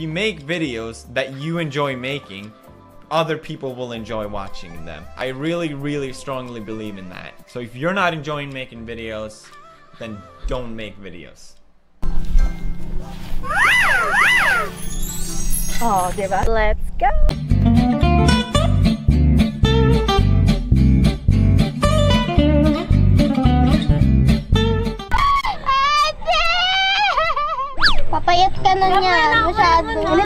you make videos that you enjoy making, other people will enjoy watching them. I really, really strongly believe in that. So if you're not enjoying making videos, then don't make videos. Oh, give up. Let's go. Papayat ka na niyan, masyado.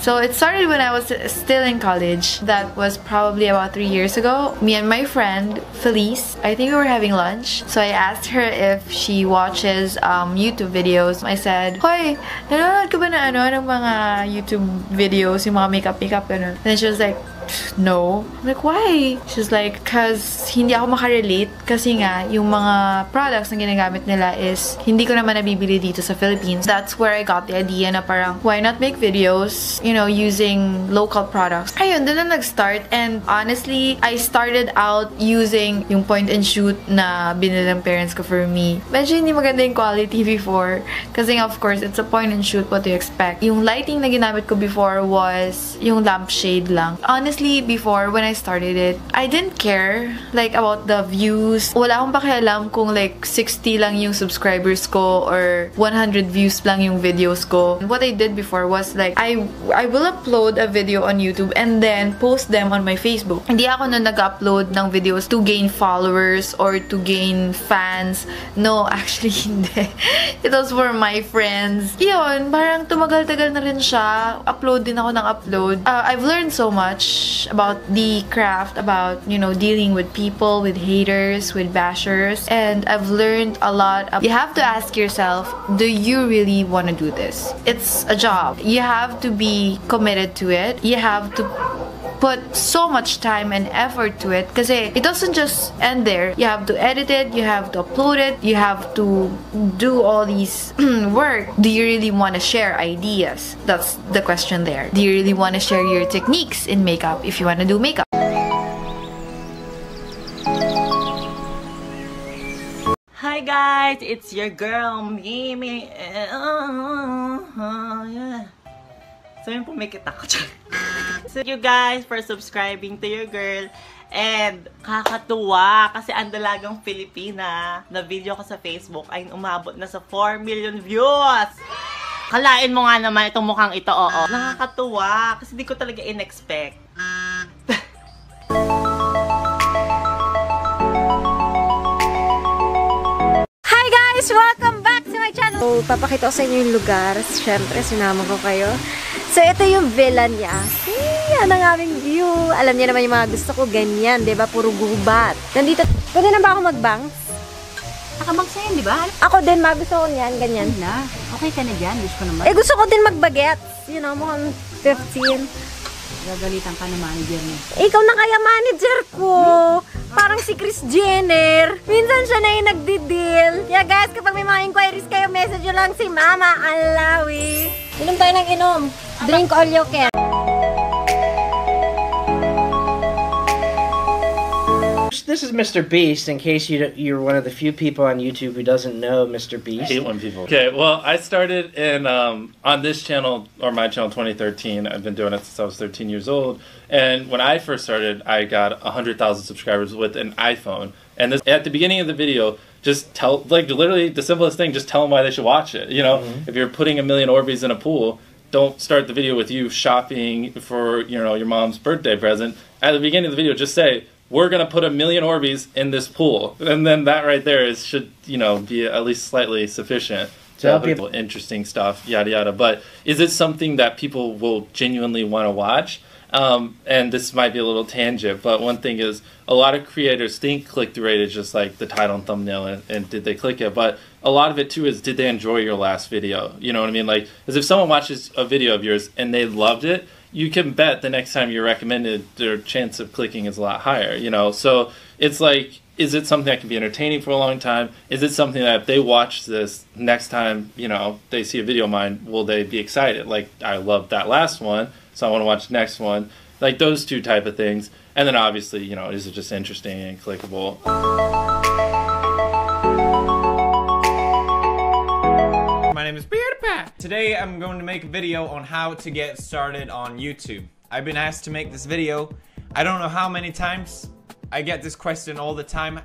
So it started when I was still in college. That was probably about 3 years ago. Me and my friend Felice, I think we were having lunch. So I asked her if she watches YouTube videos. I said, "Hoy, nanonood ka ba na ano ng mga YouTube videos, yung mga makeup ganun?" And then she was like, "No." I'm like, "Why?" She's like, "Cause hindi ako makarelate kasi nga yung mga products na ginagamit nila is hindi ko naman nabibili dito sa Philippines." That's where I got the idea na parang why not make videos, you know, using local products. Ayun, dun na nag-start, and honestly, I started out using yung point and shoot na binili ng parents ko for me. Medyo hindi maganda yung quality before kasi of course, it's a point and shoot, what do you expect? Yung lighting na ginamit ko before was yung lampshade lang. Honestly, before when I started it, I didn't care like about the views. Wala akong pakialam kung like 60 lang yung subscribers ko or 100 views lang yung videos ko. What I did before was like I will upload a video on YouTube and then post them on my Facebook. Hindi ako na nag-upload ng videos to gain followers or to gain fans. No, actually hindi. It was for my friends. Yun, parang tumagal-tagal na rin siya. Upload din ako ng upload. I've learned so much about the craft, about, you know, dealing with people, with haters, with bashers, and I've learned a lot. You have to ask yourself, do you really want to do this? It's a job. You have to be committed to it. You have to put so much time and effort to it because it doesn't just end there. You have to edit it, you have to upload it, you have to do all these work. Do you really want to share ideas? That's the question there. Do you really want to share your techniques in makeup if you want to do makeup? Hi guys, it's your girl Mimi. So yun po, may kita ko dyan. So you guys for subscribing to your girl, and kakatuwa kasi ang dalagang Filipina na video ko sa Facebook ay umabot na sa 4 million views! Kalain mo nga naman itong mukhang ito, oo. Nakakatuwa kasi di ko talaga in-expect. Hi guys! Welcome back to my channel! So, papakita ko sa inyo yung lugar. Siyempre, sinama ko kayo. So, ito yung villa niya. Hey, yan ang aming view. Alam niya naman yung mga gusto ko. Ganyan, di ba? Puro gubat. Nandito. Pwede na ba ako mag-bangs? Nakabangs na yan, di ba? Ako din, magusto ko niyan. Ganyan. Na. Okay ka na dyan. Gusto ko naman. Eh, gusto ko din mag-bagets. You know, mukhang 15. Gagalitan ka na manager niya. Ikaw na kaya manager ko. Parang si Kris Jenner. Minsan siya na yung nagdi-deal. Yeah, guys, kapag may mga inquiries kayo, message nyo lang si Mama Alawi. Inom tayo ng inom. Drink all you can. This is MrBeast, in case you're one of the few people on YouTube who doesn't know MrBeast. I hate when people... Okay, well, I started in, on this channel, or my channel, 2013. I've been doing it since I was 13 years old. And when I first started, I got 100,000 subscribers with an iPhone. And this, at the beginning of the video, just tell... Like, literally, the simplest thing, just tell them why they should watch it. You know, if you're putting a million Orbeez in a pool... Don't start the video with you shopping for, you know, your mom's birthday present. At the beginning of the video, just say, we're going to put a million Orbeez in this pool. And then that right there is, should, you know, be at least slightly sufficient to help people. Interesting stuff, yada, yada. But is it something that people will genuinely want to watch? And this might be a little tangent, but one thing is a lot of creators think click-through rate is just like the title and thumbnail and did they click it, but a lot of it too is did they enjoy your last video? You know what I mean? Like, as if someone watches a video of yours and they loved it, you can bet the next time you're recommended, their chance of clicking is a lot higher, you know? So it's like, is it something that can be entertaining for a long time? Is it something that if they watch this next time, you know, they see a video of mine, will they be excited? Like, I loved that last one, so I want to watch the next one. Like those two type of things. And then obviously, you know, is it just interesting and clickable? My name is BeardyPat. Today I'm going to make a video on how to get started on YouTube. I've been asked to make this video. I don't know how many times. I get this question all the time.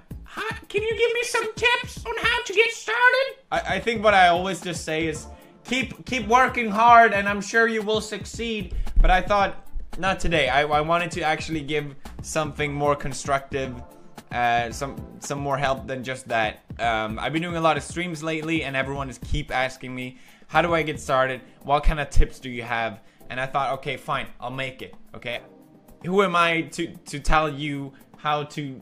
Can you give me some tips on how to get started? I think what I always just say is keep working hard and I'm sure you will succeed. But I thought, not today. I wanted to actually give something more constructive, some more help than just that. I've been doing a lot of streams lately and everyone is keep asking me, how do I get started? What kind of tips do you have? And I thought, okay, fine, I'll make it, okay? Who am I to tell you how to?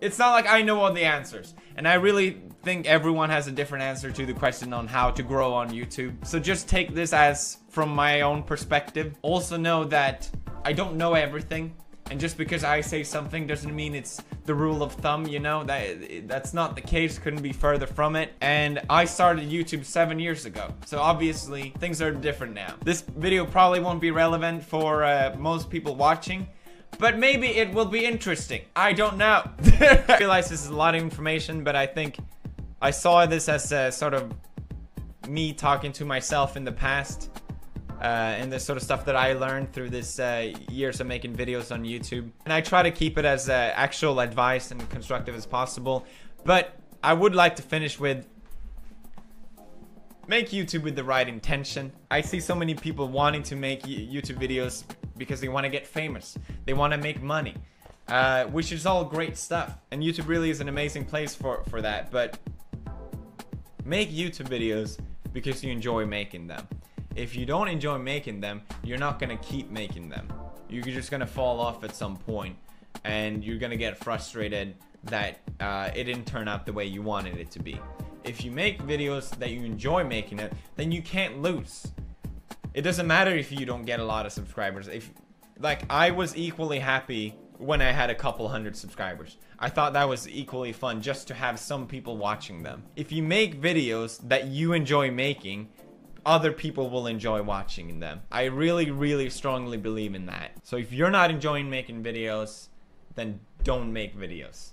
It's not like I know all the answers. And I really think everyone has a different answer to the question on how to grow on YouTube. So just take this as from my own perspective. Also know that I don't know everything. And just because I say something doesn't mean it's the rule of thumb, you know? That's not the case, couldn't be further from it. And I started YouTube 7 years ago, so obviously things are different now. This video probably won't be relevant for most people watching, but maybe it will be interesting. I don't know. I realize this is a lot of information, but I think I saw this as a sort of me talking to myself in the past. And the sort of stuff that I learned through this years of making videos on YouTube. And I try to keep it as actual advice and constructive as possible. But I would like to finish with, make YouTube with the right intention. I see so many people wanting to make YouTube videos because they want to get famous. They want to make money, which is all great stuff. And YouTube really is an amazing place for that. But make YouTube videos because you enjoy making them. If you don't enjoy making them, you're not gonna keep making them. You're just gonna fall off at some point and you're gonna get frustrated that it didn't turn out the way you wanted it to be. If you make videos that you enjoy making it, then you can't lose. It doesn't matter if you don't get a lot of subscribers. If, like, I was equally happy when I had a couple hundred subscribers. I thought that was equally fun just to have some people watching them. If you make videos that you enjoy making, other people will enjoy watching them. I really, really strongly believe in that. So if you're not enjoying making videos, then don't make videos.